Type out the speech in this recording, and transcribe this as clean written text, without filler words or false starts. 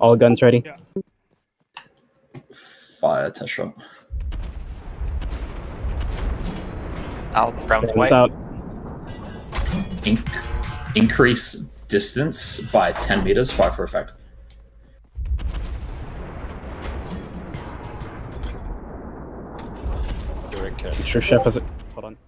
All guns ready. Yeah. Fire test shot. Out, brown, white. Out. Increase distance by 10 meters, 5 for effect. You're okay. Make sure Chef has it. Hold on.